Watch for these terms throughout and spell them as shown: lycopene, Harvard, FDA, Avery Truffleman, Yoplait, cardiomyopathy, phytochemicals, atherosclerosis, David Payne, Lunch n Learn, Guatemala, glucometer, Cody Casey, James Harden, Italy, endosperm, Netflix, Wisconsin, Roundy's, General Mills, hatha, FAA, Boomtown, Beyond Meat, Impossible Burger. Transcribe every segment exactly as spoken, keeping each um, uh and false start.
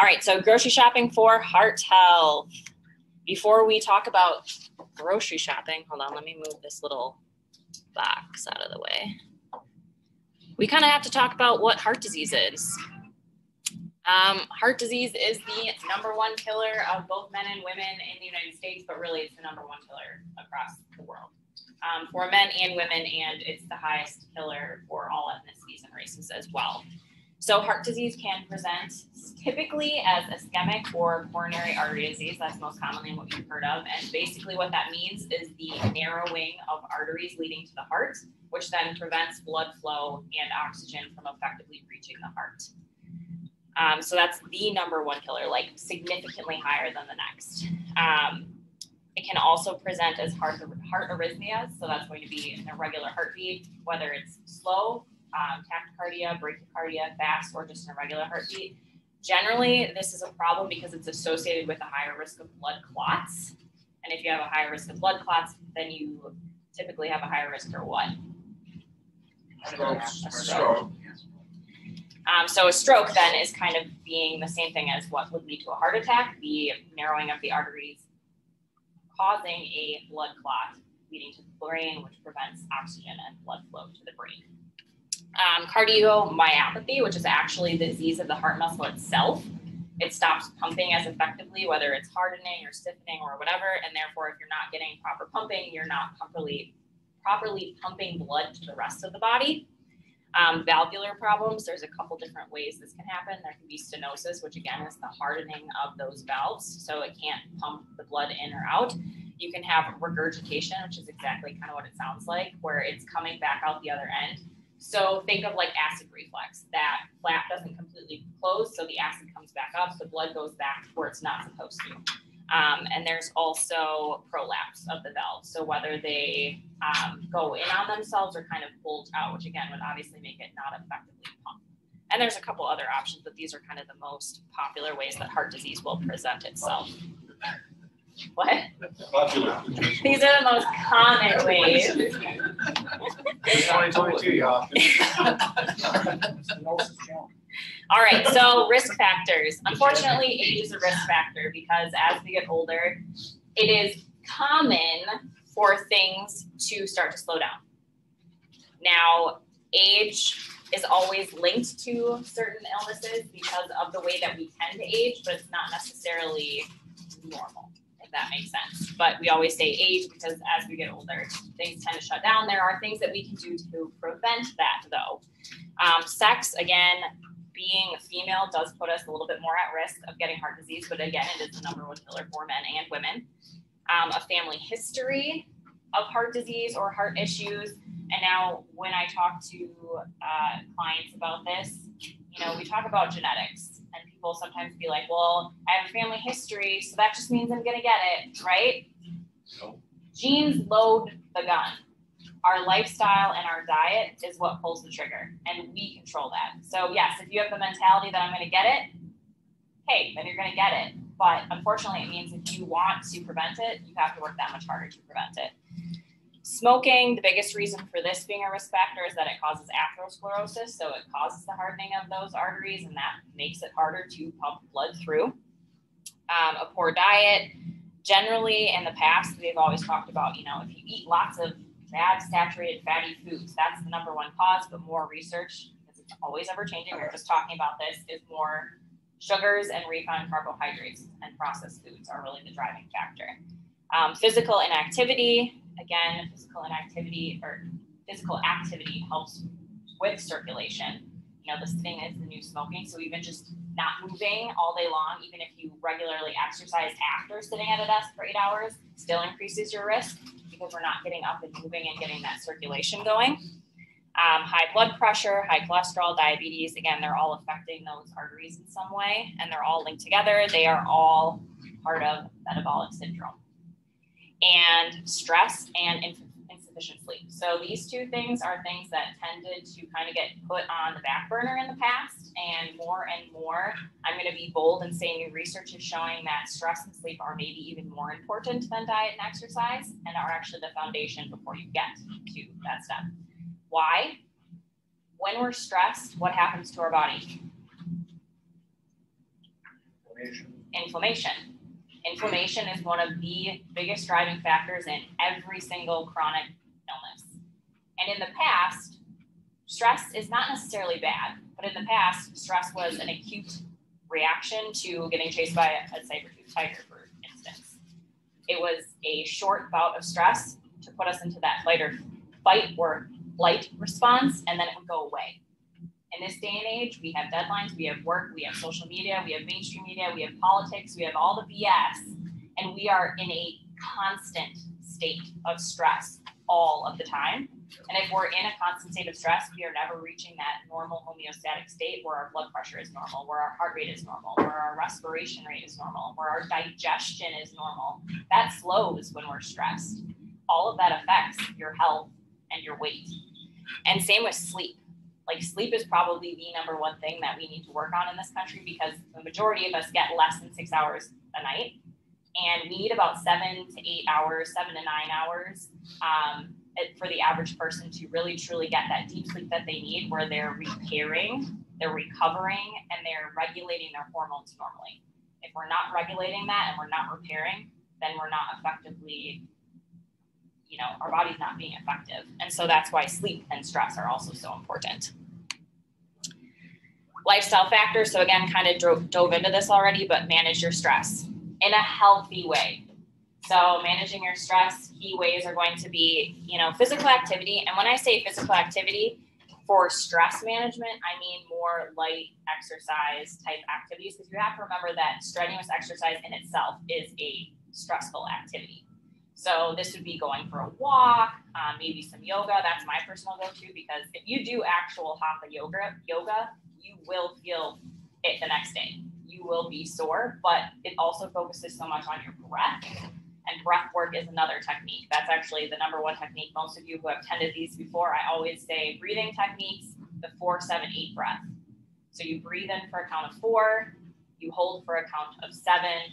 All right, so grocery shopping for heart health. Before we talk about grocery shopping, hold on, let me move this little box out of the way. We kind of have to talk about what heart disease is. Um, heart disease is the number one killer of both men and women in the United States, but really it's the number one killer across the world um, for men and women, and it's the highest killer for all ethnicities and races as well. So heart disease can present typically as ischemic or coronary artery disease. That's most commonly what you've heard of. And basically what that means is the narrowing of arteries leading to the heart, which then prevents blood flow and oxygen from effectively reaching the heart. Um, so that's the number one killer, like significantly higher than the next. Um, it can also present as heart, heart arrhythmias. So that's going to be an irregular heartbeat, whether it's slow, Um, tachycardia, brachycardia, fast, or just an irregular heartbeat. Generally, this is a problem because it's associated with a higher risk of blood clots. And if you have a higher risk of blood clots, then you typically have a higher risk for what? Stroke. A stroke. Um, so a stroke then is kind of being the same thing as what would lead to a heart attack, the narrowing of the arteries causing a blood clot leading to the brain, which prevents oxygen and blood flow to the brain. Um, cardiomyopathy, which is actually the disease of the heart muscle itself. It stops pumping as effectively, whether it's hardening or stiffening or whatever, and therefore if you're not getting proper pumping, you're not properly, properly pumping blood to the rest of the body. Um, valvular problems, there's a couple different ways this can happen. There can be stenosis, which again is the hardening of those valves, so it can't pump the blood in or out. You can have regurgitation, which is exactly kind of what it sounds like, where it's coming back out the other end. So think of like acid reflux. That flap doesn't completely close, so the acid comes back up, so blood goes back where it's not supposed to. Um, and there's also prolapse of the valve. So whether they um, go in on themselves or kind of bulge out, which again would obviously make it not effectively pumped. And there's a couple other options, but these are kind of the most popular ways that heart disease will present itself. What? Popular. These are the most common ways. twenty twenty-two, y'all. All right, so risk factors. Unfortunately, age is a risk factor because as we get older, it is common for things to start to slow down. Now, age is always linked to certain illnesses because of the way that we tend to age, but it's not necessarily normal. That makes sense. But we always say age because as we get older, things tend to shut down. There are things that we can do to prevent that though. Um, sex, again, being female does put us a little bit more at risk of getting heart disease, but again, it is the number one killer for men and women. Um, a family history of heart disease or heart issues. And now when I talk to uh, clients about this, you know, we talk about genetics. And people sometimes be like, well, I have a family history, so that just means I'm going to get it, right? Nope. Genes load the gun. Our lifestyle and our diet is what pulls the trigger, and we control that. So yes, if you have the mentality that I'm going to get it, hey, then you're going to get it. But unfortunately, it means if you want to prevent it, you have to work that much harder to prevent it. Smoking, the biggest reason for this being a risk factor is that it causes atherosclerosis, so it causes the hardening of those arteries, and that makes it harder to pump blood through. Um, a poor diet, generally in the past, we've always talked about, you know, if you eat lots of bad, saturated, fatty foods, that's the number one cause, but more research, because it's always ever-changing, we were just talking about this, is more sugars and refined carbohydrates and processed foods are really the driving factor. Um, physical inactivity. Again, physical inactivity or physical activity helps with circulation. You know, this thing is the new smoking. So even just not moving all day long, even if you regularly exercise after sitting at a desk for eight hours, still increases your risk because we're not getting up and moving and getting that circulation going. Um, high blood pressure, high cholesterol, diabetes, again, they're all affecting those arteries in some way, and they're all linked together. They are all part of metabolic syndrome. And stress and insufficient sleep. So these two things are things that tended to kind of get put on the back burner in the past, and more and more, I'm going to be bold and say new research is showing that stress and sleep are maybe even more important than diet and exercise, and are actually the foundation before you get to that step. Why? When we're stressed, what happens to our body? Inflammation. Inflammation. Inflammation is one of the biggest driving factors in every single chronic illness. And in the past, stress is not necessarily bad, but in the past, stress was an acute reaction to getting chased by a saber-toothed tiger, for instance. It was a short bout of stress to put us into that fight or fight or flight response, and then it would go away. In this day and age, we have deadlines, we have work, we have social media, we have mainstream media, we have politics, we have all the B S, and we are in a constant state of stress all of the time. And if we're in a constant state of stress, we are never reaching that normal homeostatic state where our blood pressure is normal, where our heart rate is normal, where our respiration rate is normal, where our digestion is normal. That slows when we're stressed. All of that affects your health and your weight. And same with sleep. Like, sleep is probably the number one thing that we need to work on in this country, because the majority of us get less than six hours a night. And we need about seven to eight hours, seven to nine hours um, for the average person to really truly get that deep sleep that they need, where they're repairing, they're recovering, and they're regulating their hormones normally. If we're not regulating that and we're not repairing, then we're not effectively, you know, our body's not being effective. And so that's why sleep and stress are also so important. Lifestyle factors. So again, kind of drove, dove into this already, but manage your stress in a healthy way. So managing your stress, key ways are going to be, you know, physical activity. And when I say physical activity for stress management, I mean more light exercise type activities, because you have to remember that strenuous exercise in itself is a stressful activity. So this would be going for a walk, um, maybe some yoga. That's my personal go-to, because if you do actual hatha yoga, yoga, you will feel it the next day. You will be sore, but it also focuses so much on your breath. And breath work is another technique. That's actually the number one technique. Most of you who have attended these before, I always say breathing techniques, the four, seven, eight breath. So you breathe in for a count of four, you hold for a count of seven,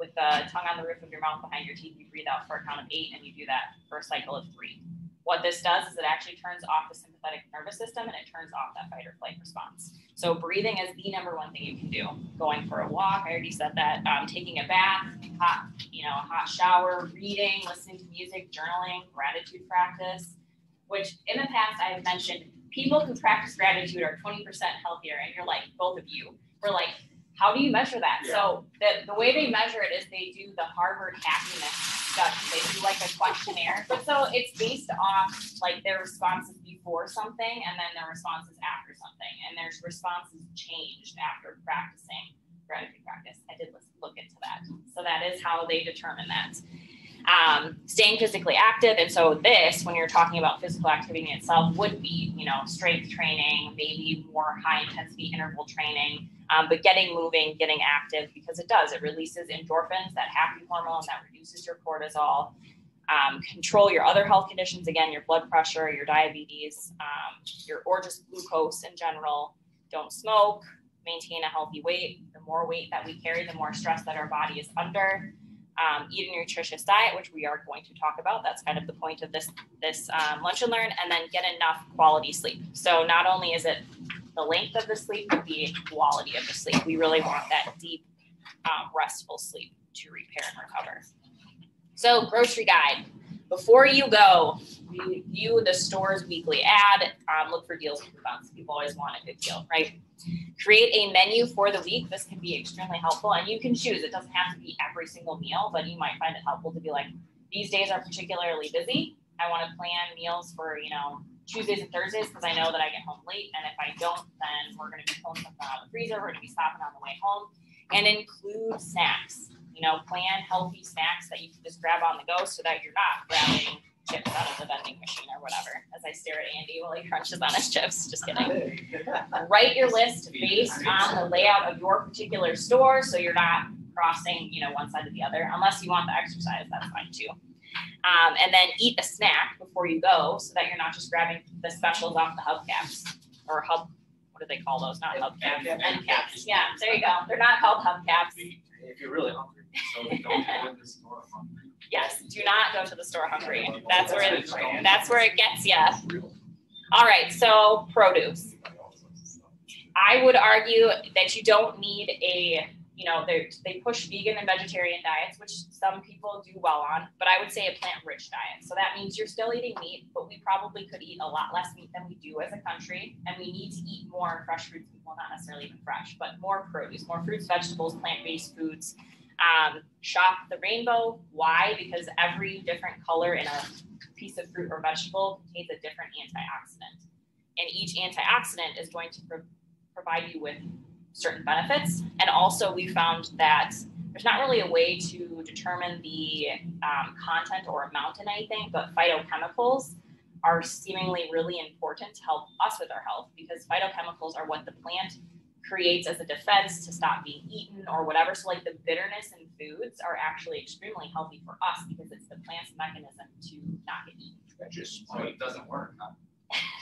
with the tongue on the roof of your mouth behind your teeth, you breathe out for a count of eight, and you do that for a cycle of three. What this does is it actually turns off the sympathetic nervous system, and it turns off that fight or flight response. So breathing is the number one thing you can do. Going for a walk, I already said that. Um, taking a bath, hot, you know, a hot shower, reading, listening to music, journaling, gratitude practice, which in the past I have mentioned, people who practice gratitude are twenty percent healthier. And you're like, both of you were like, how do you measure that? Yeah. So the, the way they measure it is they do the Harvard happiness stuff. They do like a questionnaire. But so it's based off like their responses before something and then their responses after something. And their responses changed after practicing gratitude practice. I did look into that. So that is how they determine that. Um, staying physically active. And so this, when you're talking about physical activity in itself, would be, you know, strength training, maybe more high intensity interval training. Um, but getting moving, getting active, because it does, it releases endorphins, that happy hormone that reduces your cortisol. Um, control your other health conditions, again, your blood pressure, your diabetes, um, your, or just glucose in general. Don't smoke, maintain a healthy weight. The more weight that we carry, the more stress that our body is under. Um, eat a nutritious diet, which we are going to talk about. That's kind of the point of this, this um, lunch and learn, and then get enough quality sleep. So not only is it the length of the sleep, but the quality of the sleep. We really want that deep, um, restful sleep to repair and recover. So, grocery guide. Before you go, you view the store's weekly ad. Um, look for deals and coupons. People always want a good deal, right? Create a menu for the week. This can be extremely helpful, and you can choose. It doesn't have to be every single meal, but you might find it helpful to be like, these days are particularly busy. I want to plan meals for, you know, Tuesdays and Thursdays, because I know that I get home late, and if I don't, then we're going to be pulling something out of the freezer, we're going to be stopping on the way home, and include snacks. You know, plan healthy snacks that you can just grab on the go, so that you're not grabbing chips out of the vending machine or whatever, as I stare at Andy while he crunches on his chips, just kidding. Write your list based on the layout of your particular store, so you're not crossing, you know, one side to the other, unless you want the exercise, that's fine too. Um, and then eat a snack before you go, so that you're not just grabbing the specials off the hubcaps or hub, what do they call those? Not hubcaps, end caps. Yeah, there you go. They're not called hubcaps. If you're really hungry, so don't go to the store hungry. Yes, do not go to the store hungry. That's where it, that's where it gets you. All right, so produce. I would argue that you don't need a you know, they they push vegan and vegetarian diets, which some people do well on, but I would say a plant-rich diet. So that means you're still eating meat, but we probably could eat a lot less meat than we do as a country, and we need to eat more fresh fruits, well, not necessarily even fresh, but more produce, more fruits, vegetables, plant-based foods. Um, shop the rainbow. Why? Because every different color in a piece of fruit or vegetable contains a different antioxidant, and each antioxidant is going to pro provide you with certain benefits. And also we found that there's not really a way to determine the um, content or amount in anything, but phytochemicals are seemingly really important to help us with our health, because phytochemicals are what the plant creates as a defense to stop being eaten or whatever. So like the bitterness in foods are actually extremely healthy for us because it's the plant's mechanism to not get eaten. Just so it doesn't work, huh?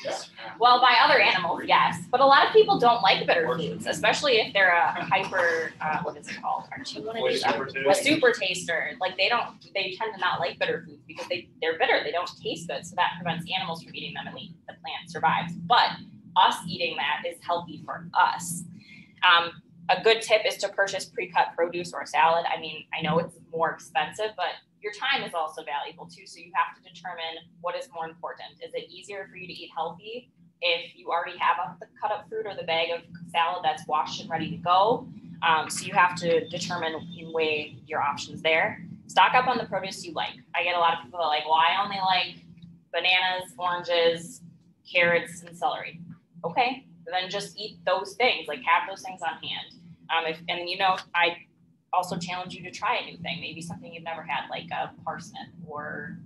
Yeah. Well, by other animals, yes, but a lot of people don't like bitter foods, especially if they're a hyper, uh, what is it called? Aren't you one of these? A super taster. Like they don't, they tend to not like bitter foods because they, they're bitter. They don't taste good. So that prevents animals from eating them, and the, the plant survives. But us eating that is healthy for us. Um, a good tip is to purchase pre-cut produce or salad. I mean, I know it's more expensive, but your time is also valuable too. So you have to determine what is more important. Is it easier for you to eat healthy if you already have a, the cut up fruit or the bag of salad that's washed and ready to go? Um, so you have to determine and weigh your options there. Stock up on the produce you like. I get a lot of people that are like, well, I only like bananas, oranges, carrots, and celery. Okay, then just eat those things, like have those things on hand. Um, if, and you know, I also challenge you to try a new thing, maybe something you've never had, like a parsnip, or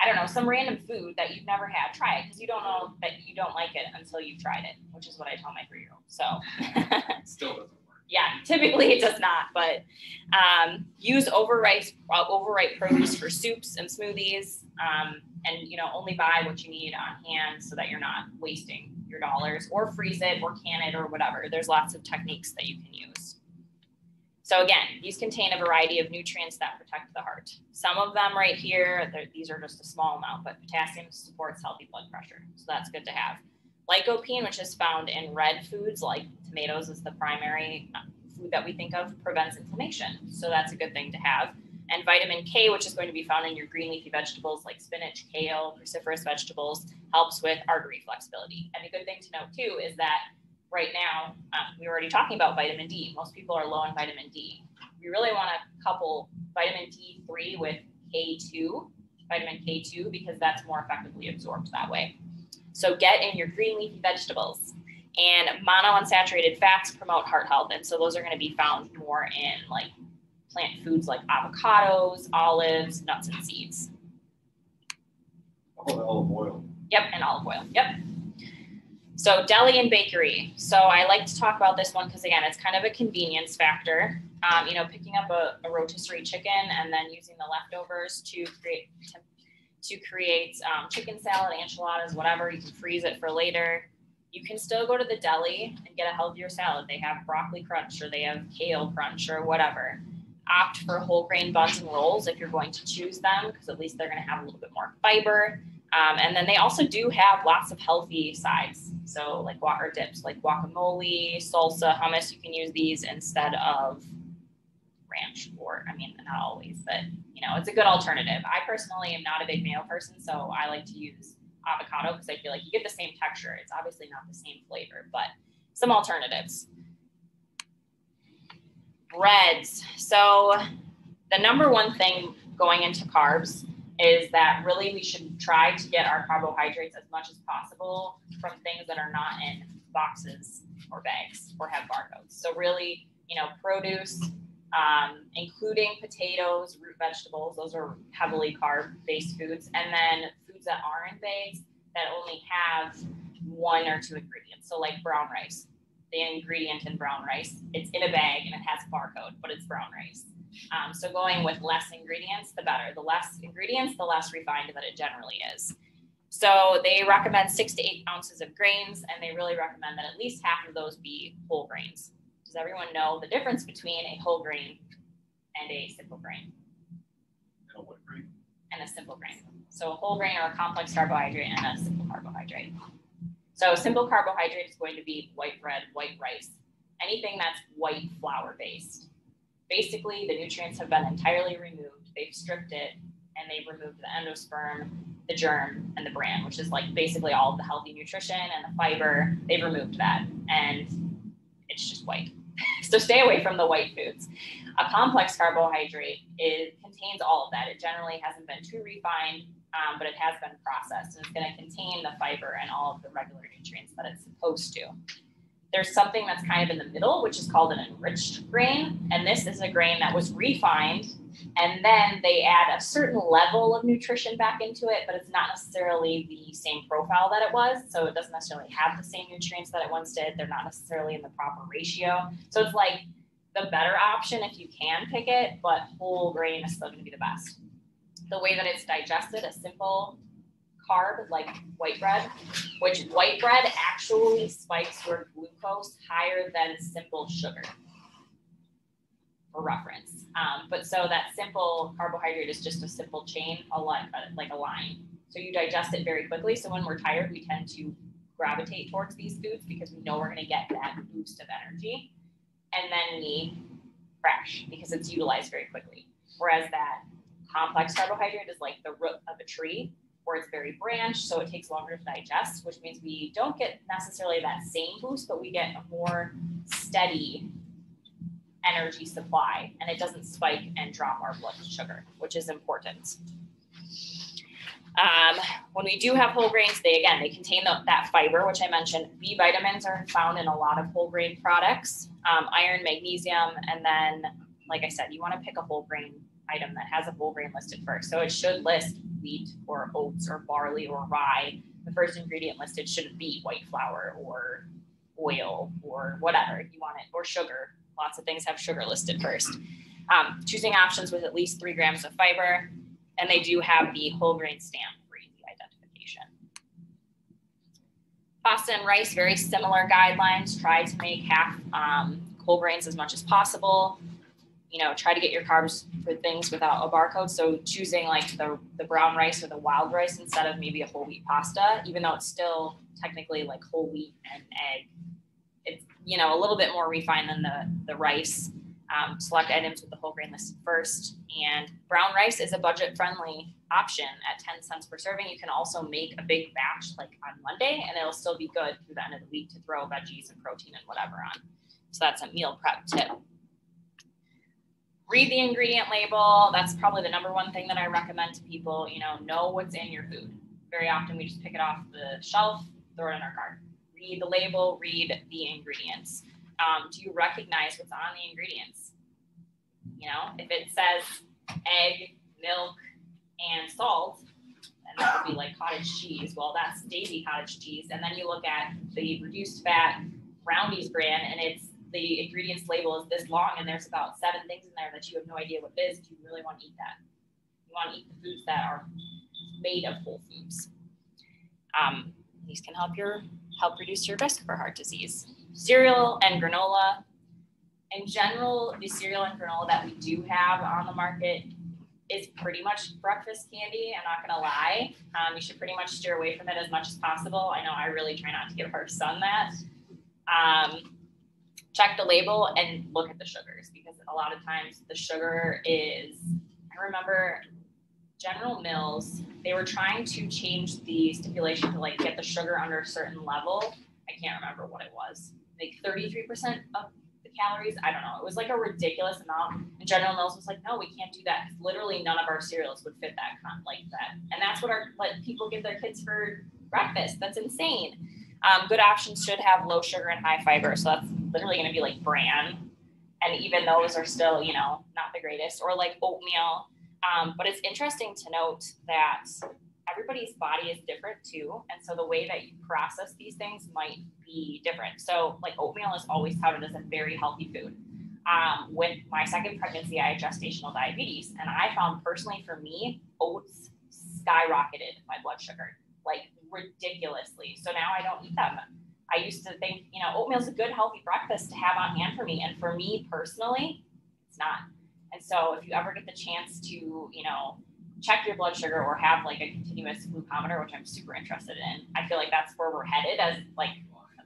I don't know, some random food that you've never had. Try it, because you don't know that you don't like it until you've tried it, which is what I tell my three-year-old. So still doesn't work. Yeah, typically it does not. But um, use overripe uh, overripe produce for soups and smoothies, um, and you know, only buy what you need on hand so that you're not wasting your dollars, or freeze it or can it or whatever. There's lots of techniques that you can use. So again, these contain a variety of nutrients that protect the heart. Some of them right here, these are just a small amount, but potassium supports healthy blood pressure. So that's good to have. Lycopene, which is found in red foods like tomatoes, is the primary food that we think of, prevents inflammation. So that's a good thing to have. And vitamin K, which is going to be found in your green leafy vegetables like spinach, kale, cruciferous vegetables, helps with artery flexibility. And a good thing to note too is that right now, um, we were already talking about vitamin D. Most people are low in vitamin D. We really want to couple vitamin D three with K two, vitamin K two, because that's more effectively absorbed that way. So get in your green leafy vegetables. And monounsaturated fats promote heart health. And so those are going to be found more in like plant foods like avocados, olives, nuts, and seeds. Oh, olive oil. Yep, and olive oil. Yep. So deli and bakery. So I like to talk about this one because, again, it's kind of a convenience factor. Um, you know, picking up a, a rotisserie chicken and then using the leftovers to create to, to create um, chicken salad, enchiladas, whatever. You can freeze it for later. You can still go to the deli and get a healthier salad. They have broccoli crunch, or they have kale crunch, or whatever. Opt for whole grain buns and rolls if you're going to choose them, because at least they're going to have a little bit more fiber. Um, and then they also do have lots of healthy sides. So like water dips, like guacamole, salsa, hummus. You can use these instead of ranch, or, I mean, not always, but, you know, it's a good alternative. I personally am not a big mayo person, so I like to use avocado because I feel like you get the same texture. It's obviously not the same flavor, but some alternatives. Breads. So the number one thing going into carbs is that really we should try to get our carbohydrates as much as possible from things that are not in boxes or bags or have barcodes. So really, you know, produce, um, including potatoes, root vegetables, those are heavily carb-based foods. And then foods that are in bags that only have one or two ingredients. So like brown rice, the ingredient in brown rice, it's in a bag and it has a barcode, but it's brown rice. Um, so going with less ingredients, the better. The less ingredients, the less refined that it generally is. So they recommend six to eight ounces of grains, and they really recommend that at least half of those be whole grains. Does everyone know the difference between a whole grain and a simple grain? And a whole grain. And a simple grain. So a whole grain or a complex carbohydrate and a simple carbohydrate. So simple carbohydrate is going to be white bread, white rice, anything that's white flour based. Basically, the nutrients have been entirely removed. They've stripped it, and they've removed the endosperm, the germ, and the bran, which is like basically all of the healthy nutrition and the fiber. They've removed that, and it's just white. So stay away from the white foods. A complex carbohydrate is, contains all of that. It generally hasn't been too refined, um, but it has been processed, and it's going to contain the fiber and all of the regular nutrients that it's supposed to. There's something that's kind of in the middle, which is called an enriched grain. And this is a grain that was refined, and then they add a certain level of nutrition back into it, but it's not necessarily the same profile that it was. So it doesn't necessarily have the same nutrients that it once did. They're not necessarily in the proper ratio. So it's like the better option if you can pick it, but whole grain is still going to be the best. The way that it's digested, a simple carb like white bread, which white bread actually spikes your glucose higher than simple sugar, for reference. Um, but so that simple carbohydrate is just a simple chain, a lot, like a line. So you digest it very quickly. So when we're tired, we tend to gravitate towards these foods because we know we're going to get that boost of energy, and then we crash because it's utilized very quickly. Whereas that complex carbohydrate is like the root of a tree, where it's very branched, so it takes longer to digest, which means we don't get necessarily that same boost, but we get a more steady energy supply, and it doesn't spike and drop our blood sugar, which is important. Um, when we do have whole grains, they again, they contain the, that fiber, which I mentioned. B vitamins are found in a lot of whole grain products, um, iron, magnesium, and then, like I said, you want to pick a whole grain item that has a whole grain listed first. So it should list wheat or oats or barley or rye. The first ingredient listed shouldn't be white flour or oil or whatever you want it, or sugar. Lots of things have sugar listed first. Um, choosing options with at least three grams of fiber, and they do have the whole grain stamp for easy identification. Pasta and rice, very similar guidelines. Try to make half um, whole grains as much as possible. You know, try to get your carbs for things without a barcode. So choosing like the, the brown rice or the wild rice instead of maybe a whole wheat pasta, even though it's still technically like whole wheat and egg, it's, you know, a little bit more refined than the, the rice. Um, select items with the whole grain listed first. And brown rice is a budget friendly option at ten cents per serving. You can also make a big batch like on Monday, and it'll still be good through the end of the week to throw veggies and protein and whatever on. So that's a meal prep tip. Read the ingredient label. That's probably the number one thing that I recommend to people. You know, know what's in your food. Very often we just pick it off the shelf, throw it in our cart. Read the label, read the ingredients. Um, do you recognize what's on the ingredients? You know, if it says egg, milk, and salt, and that would be like cottage cheese. Well, that's Daisy cottage cheese. And then you look at the reduced fat Roundy's brand, and it's the ingredients label is this long, and there's about seven things in there that you have no idea what it is. Do you really want to eat that? You want to eat the foods that are made of whole foods. Um, these can help your help reduce your risk for heart disease. Cereal and granola. In general, the cereal and granola that we do have on the market is pretty much breakfast candy. I'm not gonna lie. Um, you should pretty much steer away from it as much as possible. I know I really try not to give our son that. Um, Check the label and look at the sugars, because a lot of times the sugar is, I remember General Mills, they were trying to change the stipulation to like get the sugar under a certain level. I can't remember what it was, like thirty-three percent of the calories. I don't know. It was like a ridiculous amount. And General Mills was like, no, we can't do that. Literally none of our cereals would fit that con like that. And that's what our like, people give their kids for breakfast. That's insane. Um, good options should have low sugar and high fiber. So that's literally going to be like bran. And even those are still, you know, not the greatest, or like oatmeal. Um, but it's interesting to note that everybody's body is different too. And so the way that you process these things might be different. So like oatmeal is always touted as a very healthy food. Um, with my second pregnancy, I had gestational diabetes, and I found personally for me, oats skyrocketed my blood sugar, like ridiculously. So now I don't eat that much. I used to think, you know, oatmeal is a good healthy breakfast to have on hand for me. And for me personally, it's not. And so if you ever get the chance to, you know, check your blood sugar or have like a continuous glucometer, which I'm super interested in, I feel like that's where we're headed as like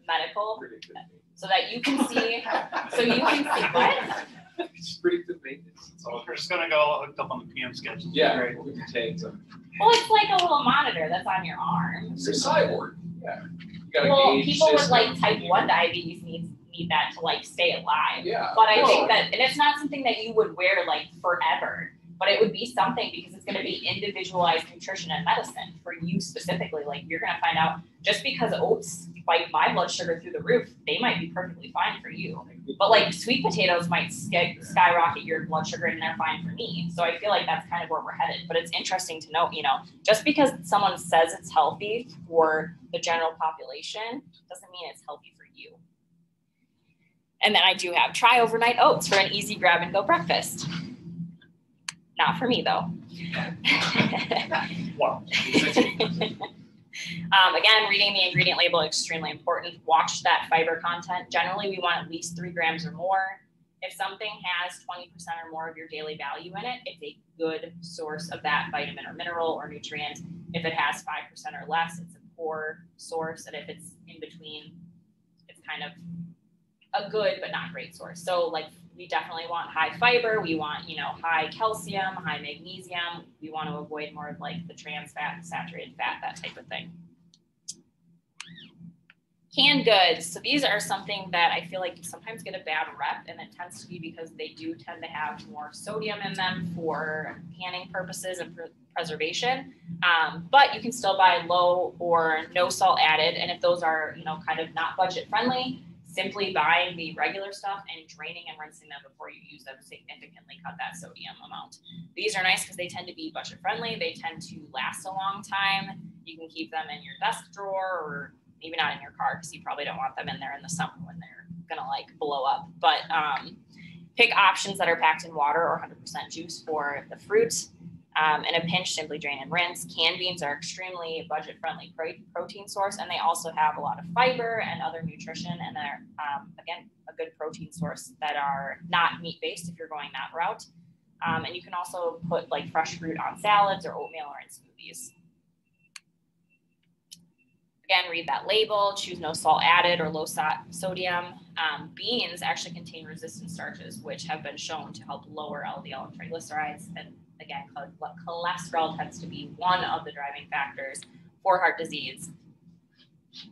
medical, so that you can see, so you can see what? It's predictive maintenance. It's all we're just gonna go hooked up on the P M schedule. Yeah, right. We can take some. Well, it's like a little monitor that's on your arm. It's a cyborg. Yeah. You gotta well, people with like type one diabetes needs need that to like stay alive. Yeah. But I well, think that, and it's not something that you would wear like forever. But it would be something because it's going to be individualized nutrition and medicine for you specifically. Like you're going to find out just because oats spike my blood sugar through the roof, they might be perfectly fine for you. But like sweet potatoes might sky skyrocket your blood sugar and they're fine for me. So I feel like that's kind of where we're headed. But it's interesting to note, you know, just because someone says it's healthy for the general population doesn't mean it's healthy for you. And then I do have try overnight oats for an easy grab and go breakfast. Not for me though. Wow. um, again, reading the ingredient label is extremely important. Watch that fiber content. Generally, we want at least three grams or more. If something has twenty percent or more of your daily value in it, it's a good source of that vitamin or mineral or nutrient. If it has five percent or less, it's a poor source. And if it's in between, it's kind of a good but not great source. So like, we definitely want high fiber. We want, you know, high calcium, high magnesium. We want to avoid more of like the trans fat, saturated fat, that type of thing. Canned goods. So these are something that I feel like sometimes get a bad rep, and it tends to be because they do tend to have more sodium in them for canning purposes and for preservation. Um, but you can still buy low or no salt added. And if those are, you know, kind of not budget friendly, simply buying the regular stuff and draining and rinsing them before you use them significantly cut that sodium amount. These are nice because they tend to be budget friendly. They tend to last a long time. You can keep them in your desk drawer or maybe not in your car because you probably don't want them in there in the summer when they're gonna like blow up. But um, pick options that are packed in water or one hundred percent juice for the fruit. Um, and a pinch, simply drain and rinse. Canned beans are extremely budget-friendly protein source, and they also have a lot of fiber and other nutrition, and they're, um, again, a good protein source that are not meat-based if you're going that route. Um, and you can also put like fresh fruit on salads or oatmeal or in smoothies. Again, read that label, choose no salt added or low sodium. Um, beans actually contain resistant starches, which have been shown to help lower L D L and triglycerides, and again, cholesterol tends to be one of the driving factors for heart disease.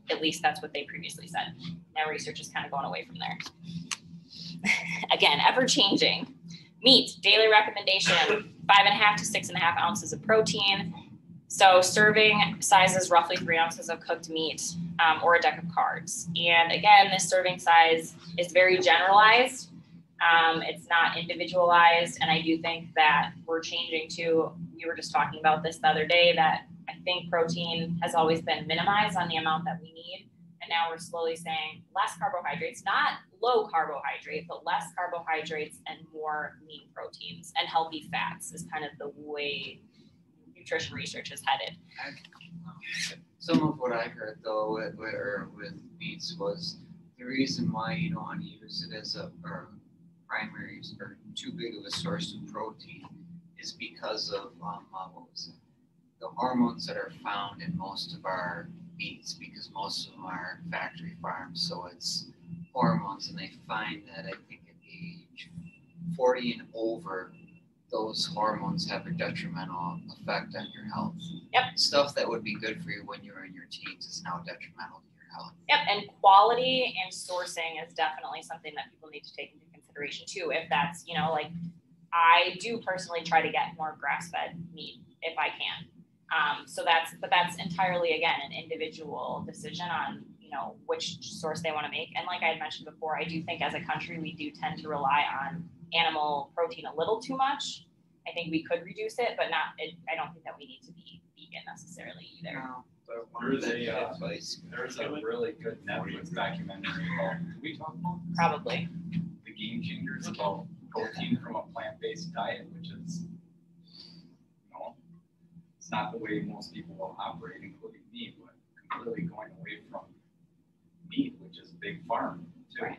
At least that's what they previously said. Now research is kind of going away from there. Again, ever changing. Meat, daily recommendation, five and a half to six and a half ounces of protein. So serving size is roughly three ounces of cooked meat um, or a deck of cards. And again, this serving size is very generalized. Um, it's not individualized, and I do think that we're changing too. We were just talking about this the other day that I think protein has always been minimized on the amount that we need, and now we're slowly saying less carbohydrates, not low carbohydrate, but less carbohydrates and more lean proteins and healthy fats is kind of the way nutrition research is headed. Some of what I heard though with, with meats was the reason why you don't want to use it as a or primaries are too big of a source of protein is because of um, what was it? The hormones that are found in most of our meats, because most of them are factory farms, so it's hormones, and they find that I think at age forty and over, those hormones have a detrimental effect on your health. Yep. Stuff that would be good for you when you were in your teens is now detrimental to your health. Yep, and quality and sourcing is definitely something that people need to take into consideration too. If that's, you know, like I do personally try to get more grass-fed meat if I can. Um, so that's, but that's entirely, again, an individual decision on, you know, which source they want to make. And like I had mentioned before, I do think as a country, we do tend to rely on animal protein a little too much. I think we could reduce it, but not, it, I don't think that we need to be vegan necessarily either. No. So there's a, uh, there's a really good Netflix documentary called, can we talk about this? Probably. Game changers about protein from a plant-based diet, which is, you know, it's not the way most people will operate, including me, but completely going away from meat, which is big farm, too. Right.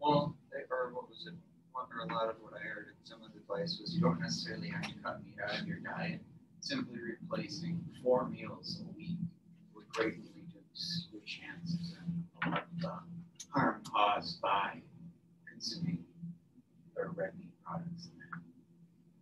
Well, they, or what was it? Or a lot of what I heard in some of the advice was you don't necessarily have to cut meat out of your diet. Simply replacing four meals a week would greatly reduce your chances of harm caused by consuming their red meat products.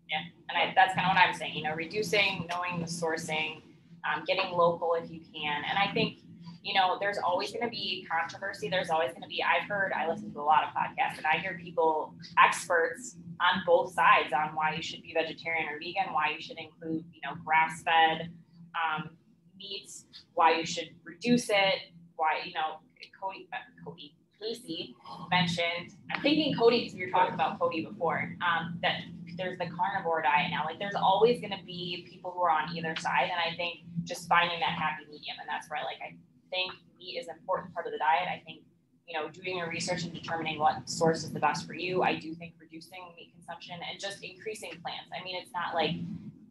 Yeah, and I, that's kind of what I'm saying, you know, reducing, knowing the sourcing, um, getting local if you can. And I think, you know, there's always going to be controversy. There's always going to be, I've heard, I listen to a lot of podcasts and I hear people, experts on both sides on why you should be vegetarian or vegan, why you should include, you know, grass-fed um, meats, why you should reduce it, why, you know, Cody, Cody Casey mentioned, I'm thinking Cody because we were talking about Cody before, um, that there's the carnivore diet now. Like there's always going to be people who are on either side. And I think just finding that happy medium, and that's where like I think meat is an important part of the diet. I think, you know, doing your research and determining what source is the best for you. I do think reducing meat consumption and just increasing plants. I mean, it's not like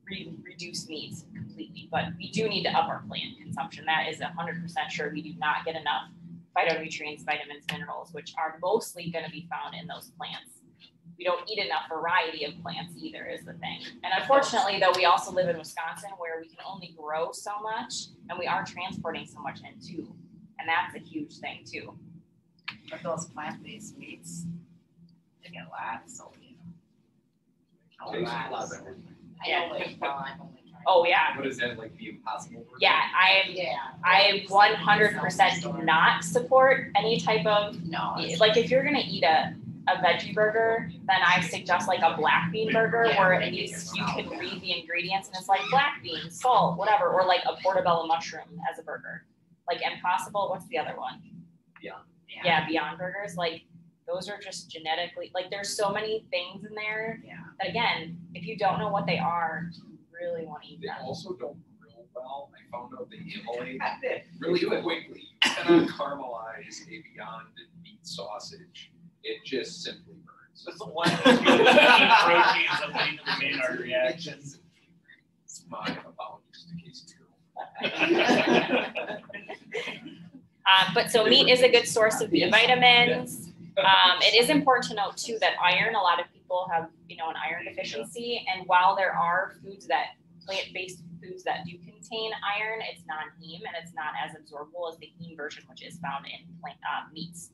re- reduce meat completely, but we do need to up our plant consumption. That is one hundred percent sure. We do not get enough phytonutrients, vitamins, minerals, which are mostly going to be found in those plants. We don't eat enough variety of plants either is the thing. And unfortunately, though, we also live in Wisconsin where we can only grow so much and we are transporting so much in too. And that's a huge thing too. But those plant-based meats, they get a lot of sodium. A lot. I only, well, I'm only Oh yeah. What is that, like the Impossible Burger? Yeah, I am. Yeah. I one hundred percent do not support any type of. No. Like if you're gonna eat a, a veggie burger, then I suggest like a black bean burger, yeah, where at least you can read the ingredients and it's like black bean, salt, whatever, or like a portobello mushroom as a burger. Like Impossible. What's the other one? Beyond. Yeah. Yeah, Beyond Burgers. Like those are just genetically, like there's so many things in there. Yeah. That again, if you don't know what they are. Really want to eat. They them. Also don't grill well. I found out they Yoplait really quickly. You cannot caramelize a Beyond Meat sausage. It just simply burns. That's the one of the proteins that lead to the Maynard reaction. It's my apologies, just in case you're um, But so meat is a good source of vitamins. Um, it is important to note too that iron, a lot of people have, you know, an iron deficiency, and while there are foods that plant-based foods that do contain iron, it's non-heme and it's not as absorbable as the heme version, which is found in plant uh, meats.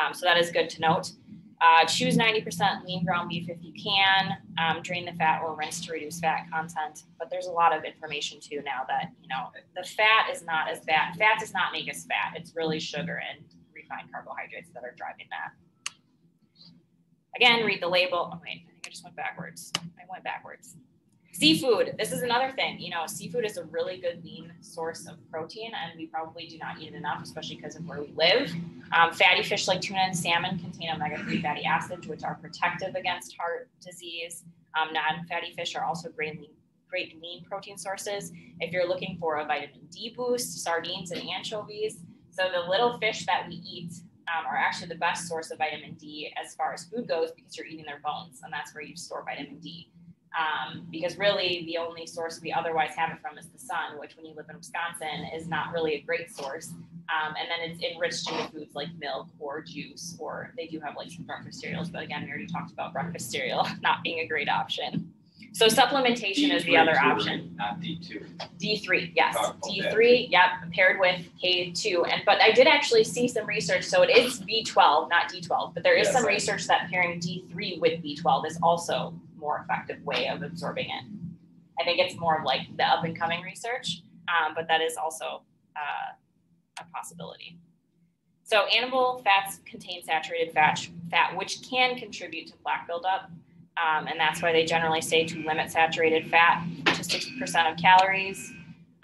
Um, so that is good to note. Uh, choose ninety percent lean ground beef if you can. Um, drain the fat or rinse to reduce fat content. But there's a lot of information too now that, you know, the fat is not as bad. Fat does not make us fat. It's really sugar and refined carbohydrates that are driving that. Again, read the label. Oh wait, I think I just went backwards. I went backwards. Seafood. This is another thing. You know, seafood is a really good lean source of protein, and we probably do not eat it enough, especially because of where we live. Um, fatty fish like tuna and salmon contain omega three fatty acids, which are protective against heart disease. Um, non-fatty fish are also great lean, great lean protein sources. If you're looking for a vitamin D boost, sardines and anchovies. So the little fish that we eat Um, are actually the best source of vitamin D as far as food goes, because you're eating their bones, and that's where you store vitamin D. Um, because really the only source we otherwise have it from is the sun, which when you live in Wisconsin is not really a great source. Um, and then it's enriched in foods like milk or juice, or they do have like some breakfast cereals, but again, we already talked about breakfast cereal not being a great option. So supplementation D three is the other option. Not D two. D three, yes. D three, yep, paired with K two. And but I did actually see some research. So it is B twelve, not D twelve, but there is yes, some right. research that pairing D three with B twelve is also a more effective way of absorbing it. I think it's more of like the up and coming research, um, but that is also uh, a possibility. So animal fats contain saturated fat, fat which can contribute to plaque buildup. Um, and that's why they generally say to limit saturated fat to sixty percent of calories.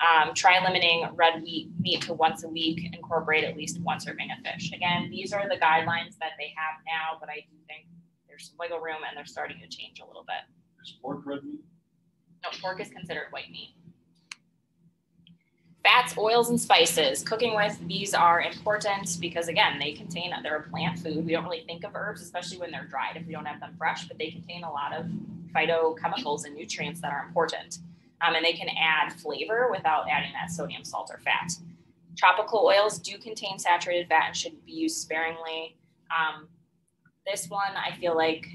Um, try limiting red meat, meat to once a week. Incorporate at least one serving of fish. Again, these are the guidelines that they have now, but I do think there's some wiggle room and they're starting to change a little bit. Is pork red meat? No, pork is considered white meat. Fats, oils, and spices. Cooking with these are important because, again, they contain, they're a plant food. We don't really think of herbs, especially when they're dried, if we don't have them fresh, but they contain a lot of phytochemicals and nutrients that are important. Um, and they can add flavor without adding that sodium, salt, or fat. Tropical oils do contain saturated fat and should be used sparingly. Um, this one, I feel like,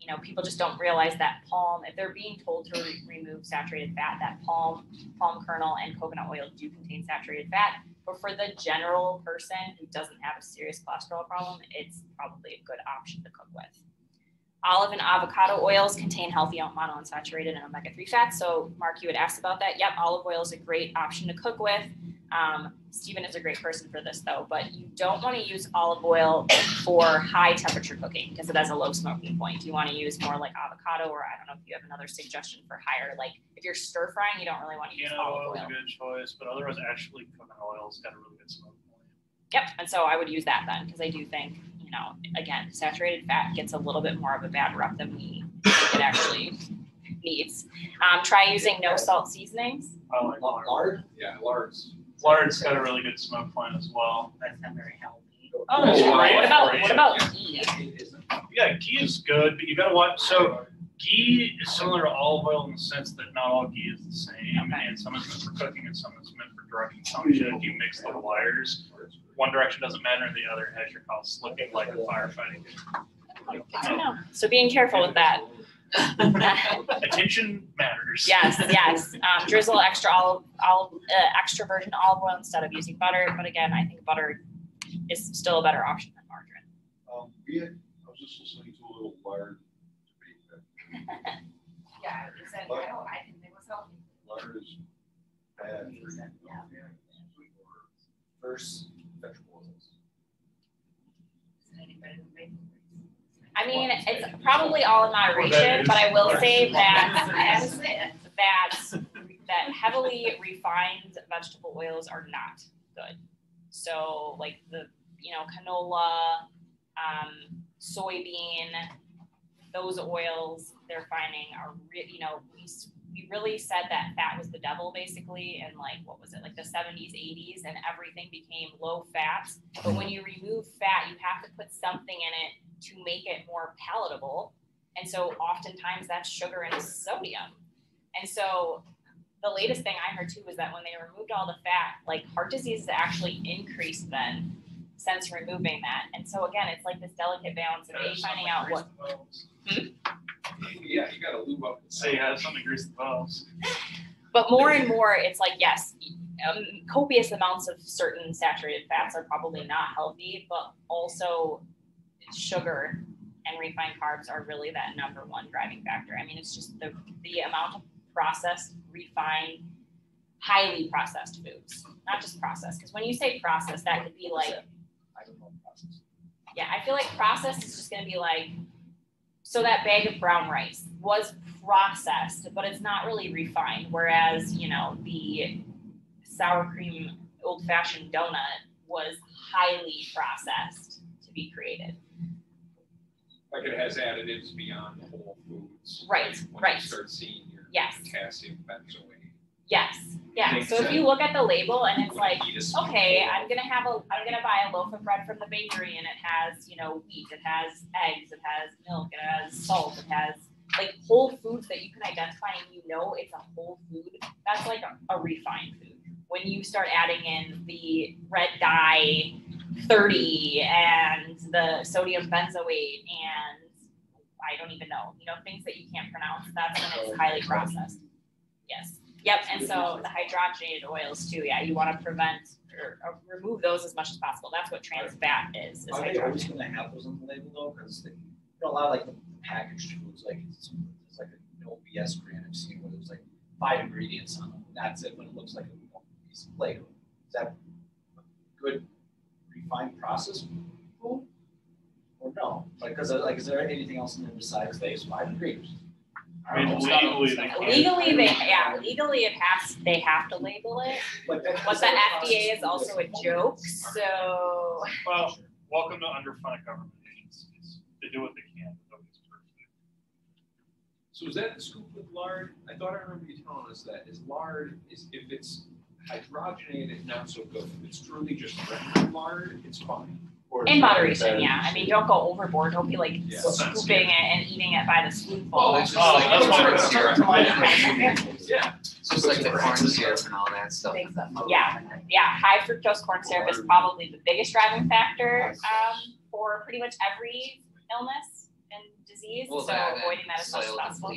you know, people just don't realize that palm, if they're being told to re remove saturated fat, that palm, palm kernel and coconut oil do contain saturated fat. But for the general person who doesn't have a serious cholesterol problem, it's probably a good option to cook with. Olive and avocado oils contain healthy monounsaturated and omega three fats. So Mark, you had asked about that. Yep, olive oil is a great option to cook with. Um, Stephen is a great person for this though, but you don't want to use olive oil for high temperature cooking because it has a low smoking point. You want to use more like avocado, or I don't know if you have another suggestion for higher, like if you're stir frying, you don't really want to use olive oil. Olive oil is a good choice, but otherwise actually cooking oil's got a really good smoke point. Yep, and so I would use that then, because I do think, you know, again, saturated fat gets a little bit more of a bad rep than we think it actually needs. Um, try using no salt seasonings. I like lard. lard. Yeah, lard's. Lard's got a really good smoke point as well. That's not very healthy. Oh, that's right. What about, what about ghee? Yeah, ghee is good, but you gotta watch. So ghee is similar to olive oil in the sense that not all ghee is the same. Okay. And some is meant for cooking and some is meant for direct consumption. If you mix the wires, one direction doesn't matter, and the other has your house looking like a firefighting. I don't know. So being careful with that. Attention matters. Yes, yes. Um, drizzle extra olive, olive uh, extra virgin olive oil instead of using butter. But again, I think butter is still a better option than margarine. Um, yeah, I was just listening to a little butter debate. Yeah, it said, I don't, I didn't think it was healthy. Butter is bad for you. Yeah. First, vegetables. Is anybody making? I mean, it's probably all in moderation, but I will say that that that heavily refined vegetable oils are not good. So, like the you know canola, um, soybean, those oils they're finding are really you know we we really said that fat was the devil basically, and like what was it like the seventies, eighties, and everything became low fat. But when you remove fat, you have to put something in it to make it more palatable. And so oftentimes that's sugar and sodium. And so the latest thing I heard too was that when they removed all the fat, like heart disease actually increased then since removing that. And so again, it's like this delicate balance of yeah, finding out what. Hmm? Yeah, you gotta lube up and say, yeah, something grease the valves. But more and more, it's like, yes, um, copious amounts of certain saturated fats are probably not healthy, but also sugar and refined carbs are really that number one driving factor. I mean, it's just the, the amount of processed, refined, highly processed foods, not just processed. Because when you say processed, that could be like, I don't know, processed. Yeah, I feel like processed is just going to be like, so that bag of brown rice was processed, but it's not really refined. Whereas, you know, the sour cream old fashioned donut was highly processed to be created. Like it has additives beyond whole foods. Right, when right. You start seeing your yes. potassium benzoate. Yes, yeah. So if you look at the label and it's like, okay, I'm gonna have a, I'm gonna buy a loaf of bread from the bakery and it has, you know, wheat, it has eggs, it has milk, it has salt, it has like whole foods that you can identify and you know it's a whole food. That's like a, a refined food. When you start adding in the red dye thirty and the sodium benzoate and I don't even know, you know, things that you can't pronounce, that's when it's highly processed. Yes. Yep. And so the hydrogenated oils too. Yeah. You want to prevent or, or remove those as much as possible. That's what trans fat is. is Are they always going to have those on the label though? Because they, you know, a lot of like the packaged foods, like it's, it's like a no B S brand I've seen where there's like five ingredients on them. That's it. When it looks like a piece of Play-Doh. Is that good? Refined process food or no? Like, because like, is there anything else in there besides these five ingredients? I mean, legally, they legally, they yeah, legally it has they have to label it. But the F D A is also a joke. So well, welcome to underfunded government agencies. They do what they can, but nobody's perfect. So is that the scoop with lard? I thought I remember you telling us that is lard is if it's hydrogenated, not so good. If it's truly just regular lard, it's fine. Or in moderation, yeah. I mean, don't go overboard. Don't be like yeah, scooping it and eating it by the spoonful. Oh, that's yeah. So it's like the corn syrup and all that stuff. Yeah, yeah. High fructose corn syrup is probably the biggest driving factor um, for pretty much every illness and disease, well, so avoiding that as much as possible.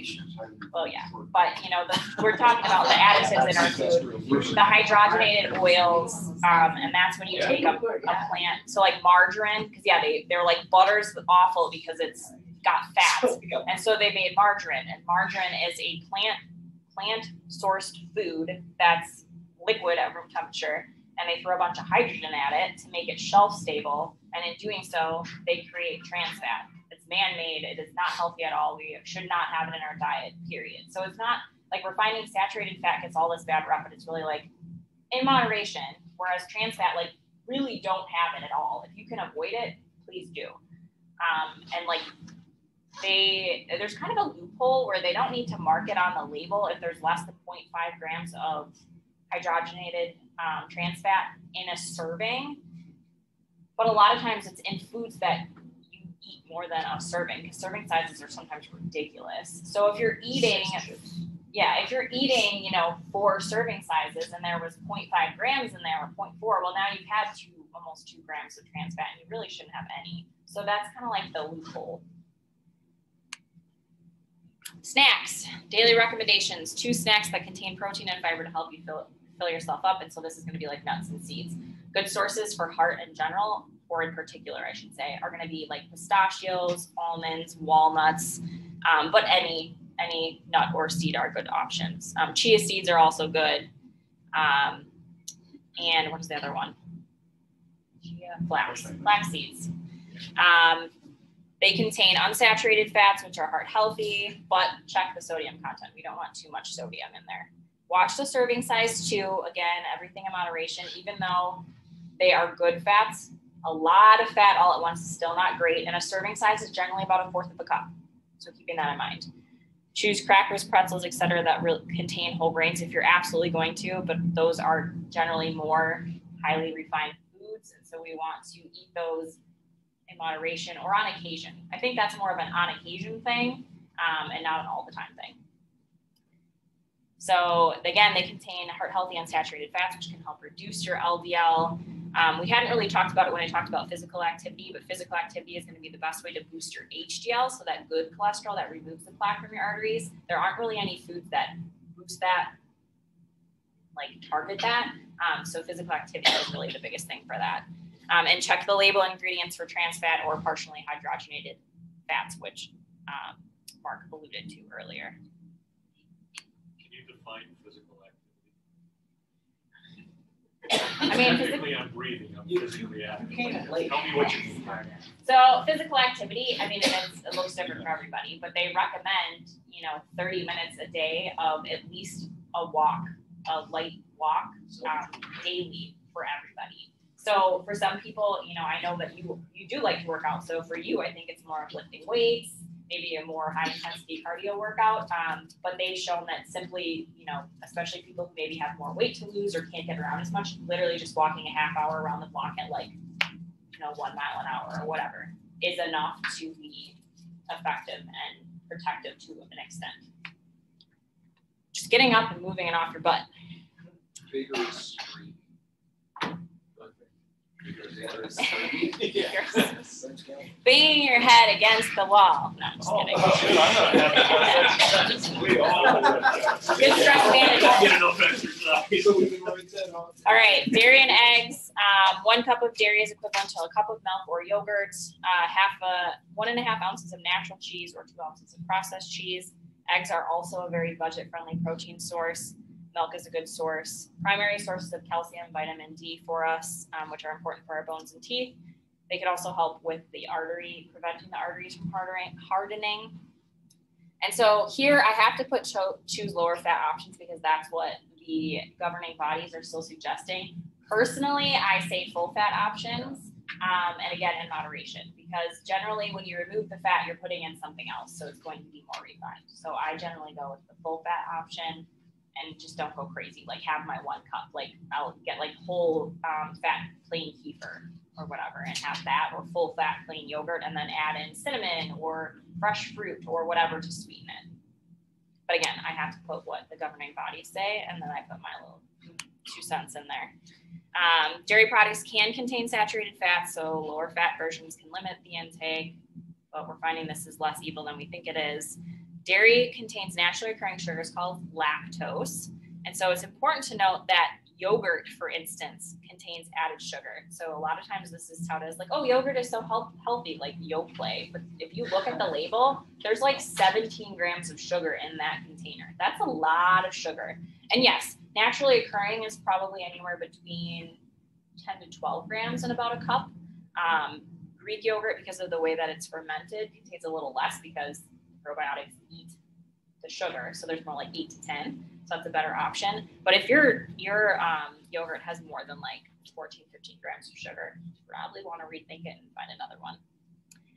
Well, yeah, but you know, the, we're talking about the additives in our food, the hydrogenated oils, um, and that's when you yeah. take up a, a plant. So like margarine, because yeah, they they're like butter's awful because it's got fat. And so they made margarine, and margarine is a plant plant sourced food that's liquid at room temperature, and they throw a bunch of hydrogen at it to make it shelf stable. And in doing so, they create trans fat. It's man-made. It is not healthy at all. We should not have it in our diet, period. So it's not like we're finding saturated fat gets all this bad rep, but it's really like in moderation, whereas trans fat, like, really don't have it at all. If you can avoid it, please do. Um, and like they, there's kind of a loophole where they don't need to mark it on the label if there's less than zero point five grams of hydrogenated um, trans fat in a serving. But a lot of times it's in foods that you eat more than a serving, because serving sizes are sometimes ridiculous. So if you're eating, yeah, if you're eating, you know, four serving sizes and there was zero point five grams in there or zero point four, well, now you've had two, almost two grams of trans fat, and you really shouldn't have any. So that's kind of like the loophole. Snacks, daily recommendations, two snacks that contain protein and fiber to help you fill, fill yourself up. And so this is going to be like nuts and seeds. Good sources for heart in general, or in particular, I should say, are going to be like pistachios, almonds, walnuts, um, but any Any nut or seed are good options. Um, chia seeds are also good. Um, and what is the other one? Chia, flax, flax seeds. Um, they contain unsaturated fats, which are heart healthy, but check the sodium content. We don't want too much sodium in there. Watch the serving size too. Again, everything in moderation, even though they are good fats, a lot of fat all at once is still not great. And a serving size is generally about a fourth of a cup. So keeping that in mind. Choose crackers, pretzels, et cetera, that contain whole grains if you're absolutely going to, but those are generally more highly refined foods. And so we want to eat those in moderation or on occasion. I think that's more of an on occasion thing um, and not an all the time thing. So again, they contain heart healthy unsaturated fats, which can help reduce your L D L. Um, we hadn't really talked about it when I talked about physical activity, but physical activity is going to be the best way to boost your H D L, so that good cholesterol that removes the plaque from your arteries. There aren't really any foods that boost that, like target that. Um, so physical activity is really the biggest thing for that. Um, and check the label ingredients for trans fat or partially hydrogenated fats, which um, Mark alluded to earlier. Can you define physical activity? I mean, physically, I'm breathing. I'm physically active. You can't like, tell me what you mean. So physical activity, I mean, it, is, it looks different for everybody, but they recommend, you know, thirty minutes a day of at least a walk, a light walk um, daily for everybody. So for some people, you know, I know that you, you do like to work out. So for you, I think it's more of lifting weights, maybe a more high intensity cardio workout, um, but they've shown that simply, you know, especially people who maybe have more weight to lose or can't get around as much, literally just walking a half hour around the block at like, you know, one mile an hour or whatever is enough to be effective and protective to an extent. Just getting up and moving and off your butt. Vigorous breathing. Yes. Banging your head against the wall. No, I'm just kidding. Good stress management. All right, dairy and eggs. Um, one cup of dairy is equivalent to a cup of milk or yogurt. Uh, half a one and a half ounces of natural cheese or two ounces of processed cheese. Eggs are also a very budget-friendly protein source. Milk is a good source. Primary sources of calcium, vitamin D for us, um, which are important for our bones and teeth. They could also help with the artery, preventing the arteries from hardening. And so here I have to put cho choose lower fat options because that's what the governing bodies are still suggesting. Personally, I say full fat options. Um, and again, in moderation, because generally when you remove the fat, you're putting in something else. So it's going to be more refined. So I generally go with the full fat option. And just don't go crazy, like have my one cup, like I'll get like whole um, fat plain kefir or whatever and have that, or full fat plain yogurt, and then add in cinnamon or fresh fruit or whatever to sweeten it. But again, I have to put what the governing bodies say, and then I put my little two cents in there. Um, dairy products can contain saturated fats, so lower fat versions can limit the intake, but we're finding this is less evil than we think it is. Dairy contains naturally occurring sugars called lactose. And so it's important to note that yogurt, for instance, contains added sugar. So a lot of times this is touted as like, oh, yogurt is so health- healthy, like Yoplait. But if you look at the label, there's like seventeen grams of sugar in that container. That's a lot of sugar. And yes, naturally occurring is probably anywhere between ten to twelve grams in about a cup. Um, Greek yogurt, because of the way that it's fermented, contains a little less because probiotics eat the sugar. So there's more like eight to ten. So that's a better option. But if your your um, yogurt has more than like fourteen, fifteen grams of sugar, you probably want to rethink it and find another one.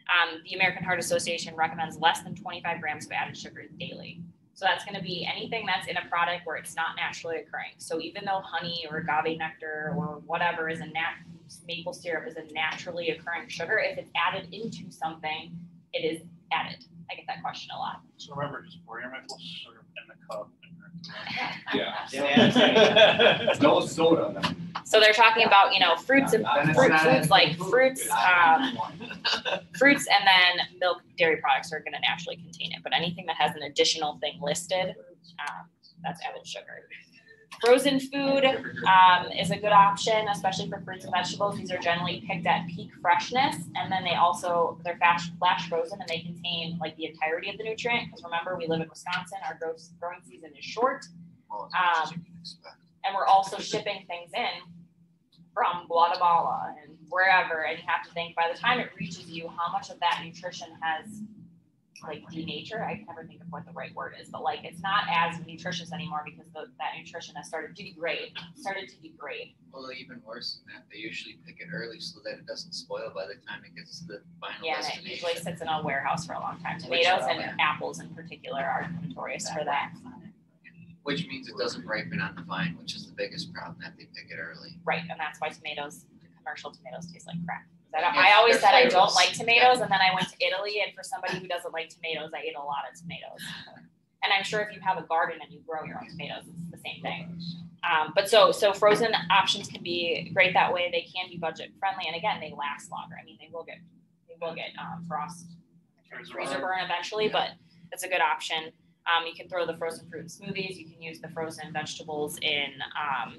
Um, the American Heart Association recommends less than twenty-five grams of added sugar daily. So that's going to be anything that's in a product where it's not naturally occurring. So even though honey or agave nectar or whatever is a nat maple syrup is a naturally occurring sugar, if it's added into something, it is added. I get that question a lot. So remember, just pour your maple syrup in the cup and drink the water. Yeah. No soda. So they're talking about, you know, fruits and fruit foods like fruits, um, fruits, and then milk, dairy products are going to naturally contain it. But anything that has an additional thing listed, um, that's added sugar. Frozen food um, is a good option, especially for fruits and vegetables. These are generally picked at peak freshness, and then they also, they're flash, flash frozen, and they contain like the entirety of the nutrient, because remember, we live in Wisconsin, our growing season is short. Um, and we're also shipping things in from Guatemala and wherever, and you have to think, by the time it reaches you, how much of that nutrition has like denature, I can never think of what the right word is, but like it's not as nutritious anymore because the, that nutrition has started to degrade, started to degrade. Well, even worse than that, they usually pick it early so that it doesn't spoil by the time it gets to the final yeah, destination. Yeah, it usually sits in a warehouse for a long time. Tomatoes and yeah. apples in particular are notorious for that. Which means it doesn't ripen on the vine, which is the biggest problem, that they pick it early. Right, and that's why tomatoes, commercial tomatoes, taste like crap. I, don't, yes, I always said flavors. I don't like tomatoes, yeah. and then I went to Italy, and for somebody who doesn't like tomatoes, I ate a lot of tomatoes. And I'm sure if you have a garden and you grow your own tomatoes, it's the same thing. Um, but so so frozen options can be great that way. They can be budget friendly, and again, they last longer. I mean, they will get they will get um, frost freezer burn eventually, yeah. but it's a good option. Um, you can throw the frozen fruit in smoothies. You can use the frozen vegetables in um,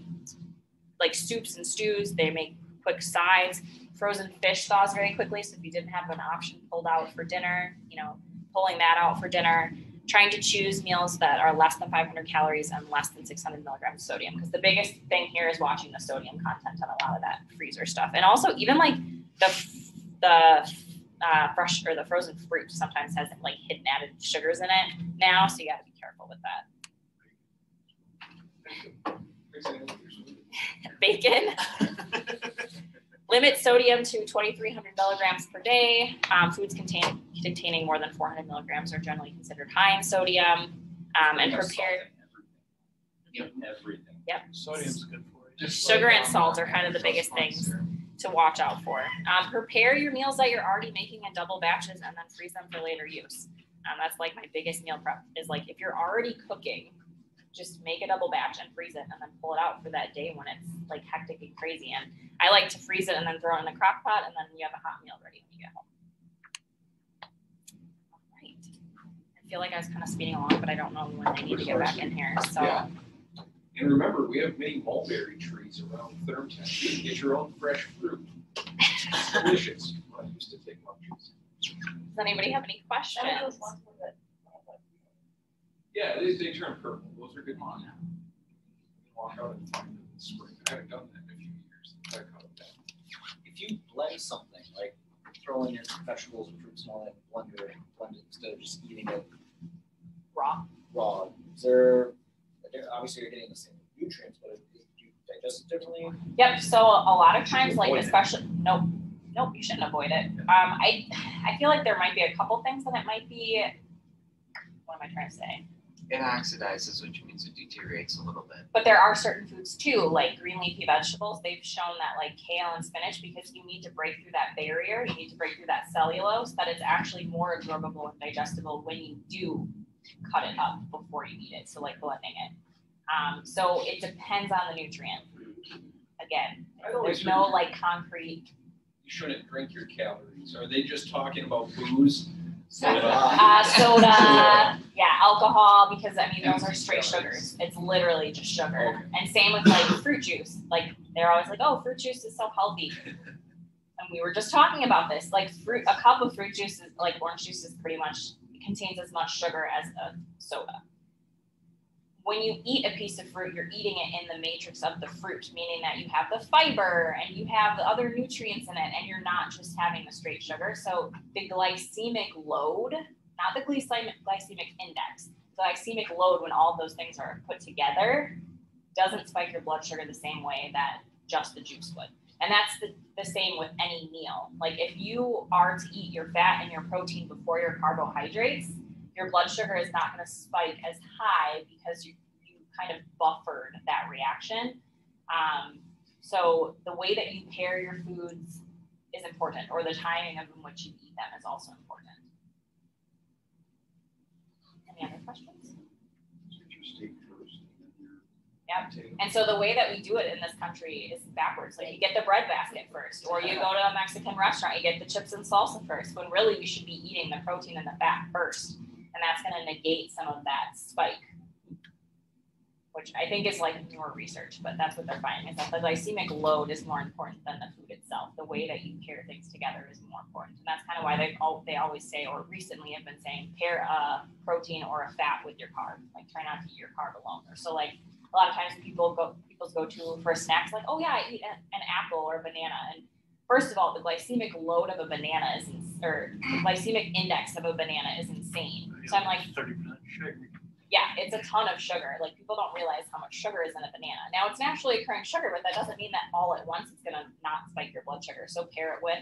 like soups and stews. They make quick sides. Frozen fish thaws very quickly, so if you didn't have an option pulled out for dinner, you know, pulling that out for dinner, trying to choose meals that are less than five hundred calories and less than six hundred milligrams of sodium, because the biggest thing here is watching the sodium content on a lot of that freezer stuff. And also even like the the uh, fresh or the frozen fruit sometimes has like hidden added sugars in it now, so you got to be careful with that. Bacon. Limit sodium to twenty-three hundred milligrams per day. Um, foods contain, containing more than four hundred milligrams are generally considered high in sodium. Um, and prepared. Everything. Yep. Everything. Yep. Sodium's good for you. Just sugar like, and um, salt are kind of the biggest things to watch out for. Um, prepare your meals that you're already making in double batches and then freeze them for later use. Um, that's like my biggest meal prep is like if you're already cooking, just make a double batch and freeze it and then pull it out for that day when it's like hectic and crazy. And I like to freeze it and then throw it in the crock pot, and then you have a hot meal ready when you get home. All right. I feel like I was kind of speeding along, but I don't know when I need to get back in here. So. Yeah. And remember, we have many mulberry trees around Thurmtown. You can get your own fresh fruit. It's delicious. I used to take lunches. Does anybody have any questions? Yeah, they, they turn purple. Those are good ones. Walk out and find them in the spring. I haven't done that in a few years. I caught that. If you blend something, like throwing in vegetables and fruits and all that, blender and blend it instead of just eating it raw. Raw. Is there obviously you're getting the same nutrients, but do you digest it differently? Yep. So a lot of times, like especially it. nope, nope, you shouldn't avoid it. Um, I I feel like there might be a couple things that it might be. What am I trying to say? It oxidizes, which means it deteriorates a little bit. But there are certain foods too, like green leafy vegetables. They've shown that like kale and spinach, because you need to break through that barrier, you need to break through that cellulose, that it's actually more absorbable and digestible when you do cut it up before you eat it. So like blending it. Um, so it depends on the nutrient. Again, there's no like concrete. You shouldn't drink your calories. Are they just talking about booze? soda, uh, soda yeah, alcohol, because I mean, those are straight sugars. It's literally just sugar. And same with like fruit juice. Like they're always like, oh, fruit juice is so healthy. And we were just talking about this, like fruit, a cup of fruit juice, is, like orange juice is pretty much, contains as much sugar as a soda. When you eat a piece of fruit, you're eating it in the matrix of the fruit, meaning that you have the fiber and you have the other nutrients in it, and you're not just having the straight sugar. So the glycemic load, not the glycemic, glycemic index, the glycemic load when all those things are put together doesn't spike your blood sugar the same way that just the juice would. And that's the, the same with any meal. Like if you are to eat your fat and your protein before your carbohydrates, your blood sugar is not going to spike as high because you, you kind of buffered that reaction. Um, so the way that you pair your foods is important, or the timing of which you eat them is also important. Any other questions? Yep. And so the way that we do it in this country is backwards. Like you get the bread basket first, or you go to a Mexican restaurant, you get the chips and salsa first, when really you should be eating the protein and the fat first. And that's going to negate some of that spike, which I think is like newer research, but that's what they're finding, is that the glycemic load is more important than the food itself. The way that you pair things together is more important. And that's kind of why they all, they always say, or recently have been saying, pair a protein or a fat with your carb. Like try not to eat your carb alone. Or so like a lot of times people go, people's go-to for snacks, like, oh yeah, I eat a, an apple or a banana. And first of all, the glycemic load of a banana is, ins or the glycemic index of a banana is insane. So I'm like, thirty percent sugar. Yeah, it's a ton of sugar. Like people don't realize how much sugar is in a banana. Now it's naturally occurring sugar, but that doesn't mean that all at once it's going to not spike your blood sugar. So pair it with,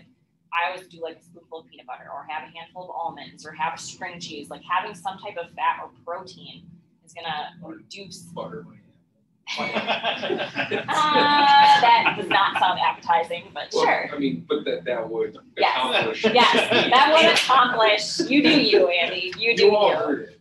I always do like a spoonful of peanut butter, or have a handful of almonds, or have a string cheese. Like having some type of fat or protein is going to reduce. Butter. uh, that does not sound appetizing, but well, sure. I mean, but that, that would yes. accomplish. Yes, that would accomplish. You do you, Andy. You do you. All heard it.